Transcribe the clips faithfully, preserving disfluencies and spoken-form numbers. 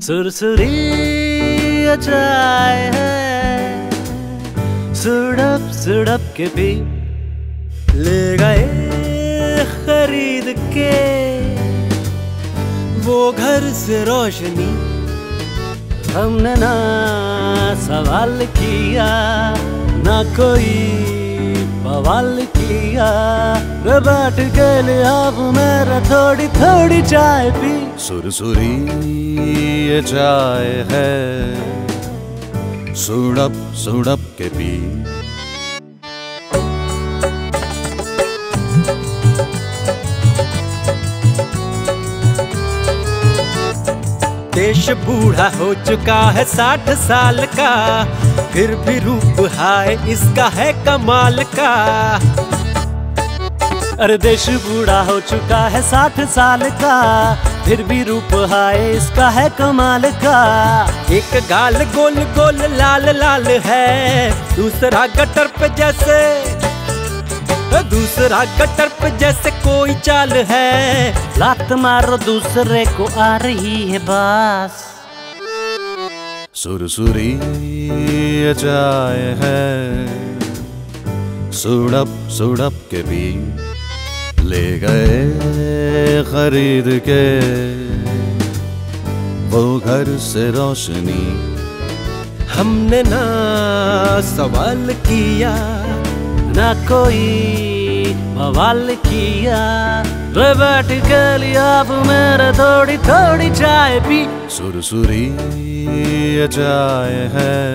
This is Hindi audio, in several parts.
सुरसुरी अचाए है, सुड़प सुड़प के भी ले गए खरीद के वो घर से रोशनी। हमने ना सवाल किया ना कोई बवाल किया, बैठ के लिए अब मेरा थोड़ी थोड़ी चाय पी। सुरसुरी ये चाय है, सुड़प सुड़प के पी। देश बूढ़ा हो चुका है साठ साल का, फिर भी रूप हाय इसका है कमाल का। अरे देश बूढ़ा हो चुका है साठ साल का, फिर भी रूप हाय इसका है कमाल का। एक गाल गोल गोल लाल लाल है, दूसरा गटर पे जैसे दूसरा गटर पे जैसे कोई चाल है। लात मारो दूसरे को आ रही है बास। सुरसुरी अचाए है, सुड़प सुड़प के भी ले गए खरीद के वो घर से रोशनी। हमने ना सवाल किया ना कोई बवाल किया, बैठ के लिए अब मेरा थोड़ी थोड़ी चाय पी। सुरसुरी ये चाय है,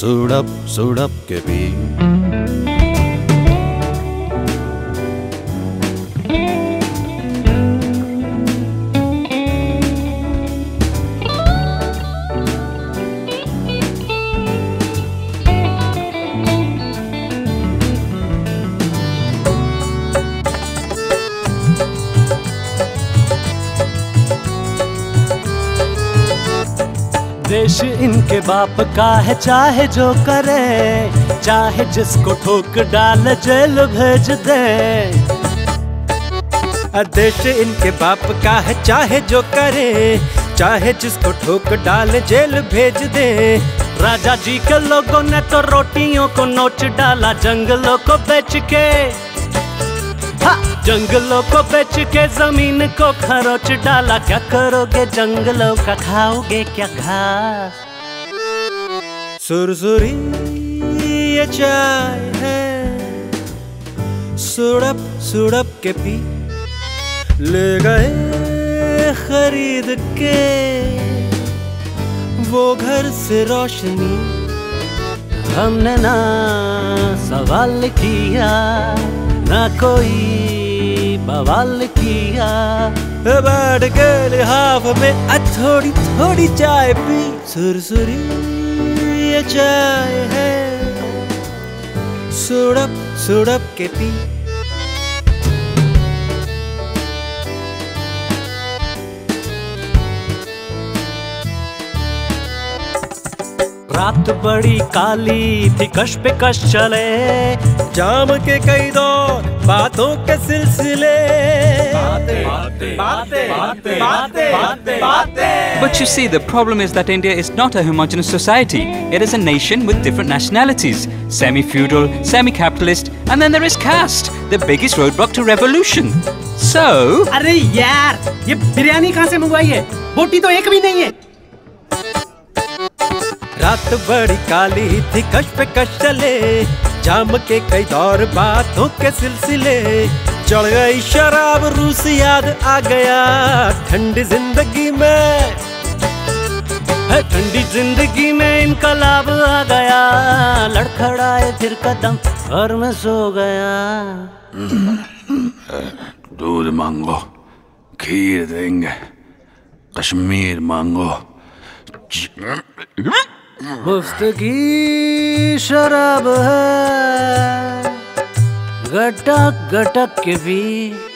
सुड़प सुड़प के पी। देश इनके बाप का है, चाहे जो करे, चाहे जिसको ठोक डाल जेल भेज दे। देश इनके बाप का है, चाहे जो करे, चाहे जिसको ठोक डाल जेल भेज दे। राजा जी के लोगों ने तो रोटियों को नोच डाला जंगलों को बेच के, जंगलों को बेच के जमीन को खरोच डाला। क्या करोगे जंगलों का, खाओगे क्या घास। सुरसुरी ये चाय है, सुड़प सुड़प के पी। ले गए खरीद के वो घर से रोशनी। हमने ना सवाल किया ना कोई बवाल किया, बैठ के लिहाफ में थोड़ी थोड़ी चाय पी। सुरसुरी ये चाय है, सुड़प सुड़प के पी। रात बड़ी काली थी, कश पे कश चले जाम के कई दौर बातों के सिलसिले। बातें बातें बातें बातें। But you see, the problem is that India is not a homogeneous society. It is a nation with different nationalities, semi-feudal, semi-capitalist, and then there is caste, the biggest roadblock to revolution. So. अरे यार, ये बिरयानी कहाँ से मंगवाई है? बोटी तो एक भी नहीं है। रात बड़ी काली थी, कश पे कश चले जाम के कई दौर बातों के सिलसिले। चढ़ गई शराब, रूस याद आ गया ठंडी जिंदगी में। ठंडी जिंदगी में इनकलाब आ गया, लड़खड़ाए फिर कदम और मैं सो गया। दूध मांगो खीर देंगे, कश्मीर मांगो। मुफ्त की शराब है, गटक गटक के भी।